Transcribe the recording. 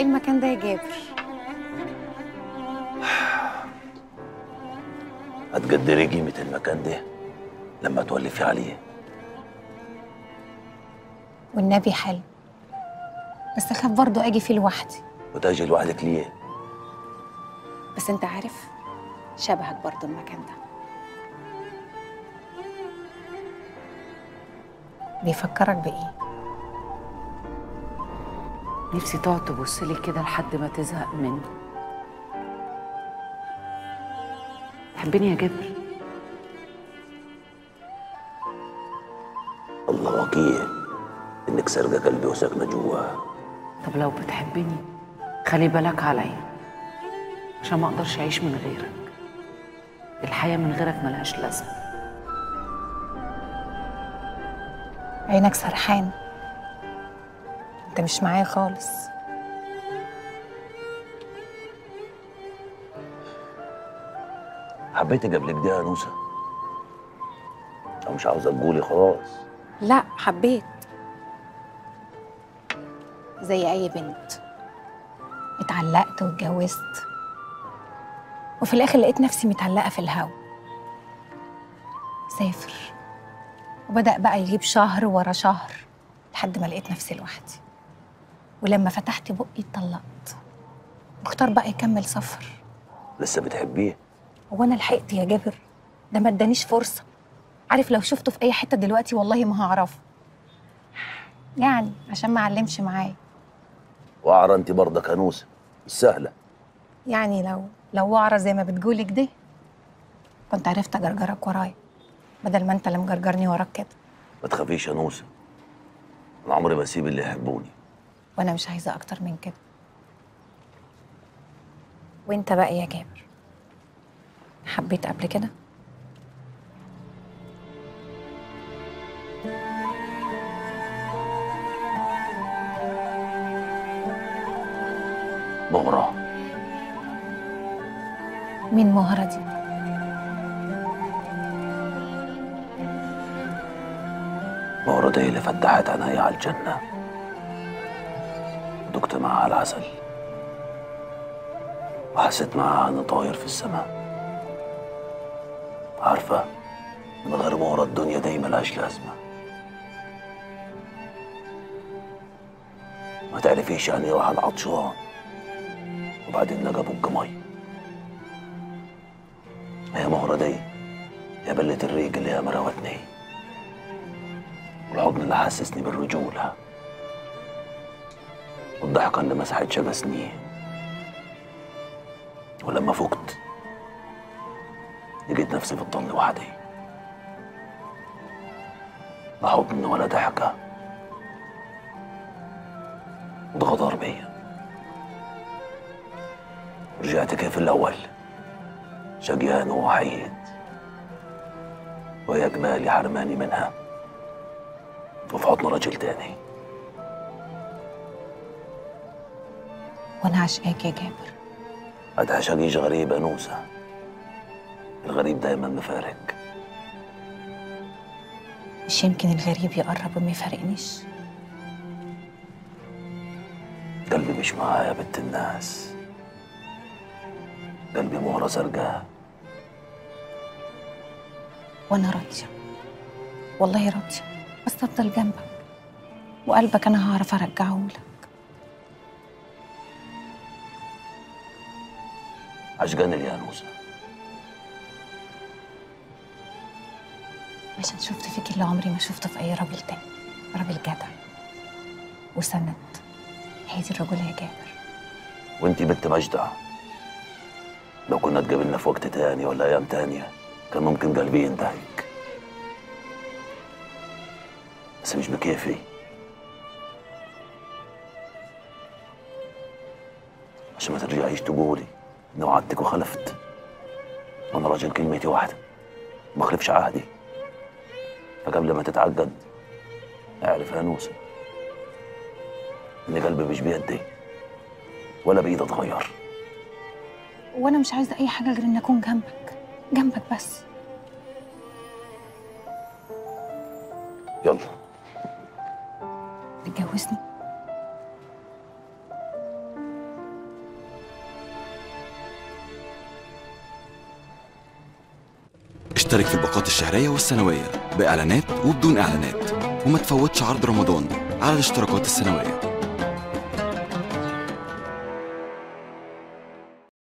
ايه المكان ده يا جابر؟ هتقدري قيمة المكان ده لما تولفي عليه. والنبي حلو، بس اخاف برضه اجي فيه لوحدي. وتجي لوحدك ليه؟ بس انت عارف شبهك برضه المكان ده، بيفكرك بايه؟ نفسي تقعد تبص لي كده لحد ما تزهق مني. تحبني يا جابر؟ الله وكيل انك سارقه قلبي وساكنه جواه. طب لو بتحبني خلي بالك عليا، عشان ما اقدرش اعيش من غيرك. الحياه من غيرك ملهاش لازمه. عينك سرحان، انت مش معايا خالص. حبيتك قبل كده يا نوسة؟ انا مش عاوزه تقولي خلاص. لا، حبيت زي اي بنت، اتعلقت واتجوزت وفي الاخر لقيت نفسي متعلقه في الهوا. سافر، وبدأ بقى يجيب شهر ورا شهر لحد ما لقيت نفسي لوحدي. ولما فتحت بقي اتطلقت. مختار بقى يكمل سفر. لسه بتحبيه؟ هو انا لحقت يا جابر؟ ده ما ادانيش فرصه. عارف لو شفته في اي حته دلوقتي والله ما هعرفه. يعني عشان ما علمش معايا. وعرة انت برضه كنوسه مش سهله. يعني لو وعرة زي ما بتقولي كده كنت عرفت اجرجرك ورايا، بدل ما انت اللي مجرجرني وراك كده. ما تخافيش يا نوسة، انا عمري ما اسيب اللي يحبوني. وانا مش عايزه اكتر من كده. وانت بقى يا جابر، حبيت قبل كده؟ مهرة. مين مهرة دي؟ مهرة دي اللي فتحت عيني على الجنة ودقت معاها العسل وحسيت معاها اني طاير في السماء. عارفة من غير مهرة الدنيا دي ملهاش لازمة. ما تعرفيش يعني واحد عطشان وبعدين لقى بوج مي. هي مهرة دي يا بلة الريق اللي هي مراوتني، والحضن اللي حسسني بالرجولة، والضحكة اللي مسحت شبسني. ولما فقت لقيت نفسي في الضل وحدي، لا حضن ولا ضحكة، واتغدر بيا. رجعت كيف الأول، شقيان ووحيد، وهي جمالي حرماني منها وفي حضن راجل تاني. وانا عشقاك يا جابر. ما تعشقيش غريب يا نوسة، الغريب دايما مفارق. مش يمكن الغريب يقرب وما يفارقنيش؟ قلبي مش معايا يا بنت الناس، قلبي مهرة سرقاه. وانا راضية، والله راضية، بس افضل جنبك وقلبك انا هعرف ارجعهولك. عشقاني ليه يا نوسة؟ عشان شفت فيك اللي عمري ما شفته في اي راجل تاني. راجل جدع وسند، هي دي الرجوله يا جابر. وانتي بنت مجدع. لو كنا اتقابلنا في وقت تاني ولا ايام تانيه كان ممكن قلبي ينتهك، بس مش بكيفي. عشان ما ترجعيش تقولي اني وعدتك وخلفت. وانا راجل كلمتي واحده، ما اخلفش عهدي. فقبل ما تتعقد اعرف يا نوسة ان قلبي مش بيدي ولا بايدي اتغير. وانا مش عايزه اي حاجه غير ان اكون جنبك، جنبك بس. يلا تتجوزني؟ اشترك في الباقات الشهرية والسنوية بإعلانات وبدون إعلانات، وما تفوتش عرض رمضان على الاشتراكات السنوية.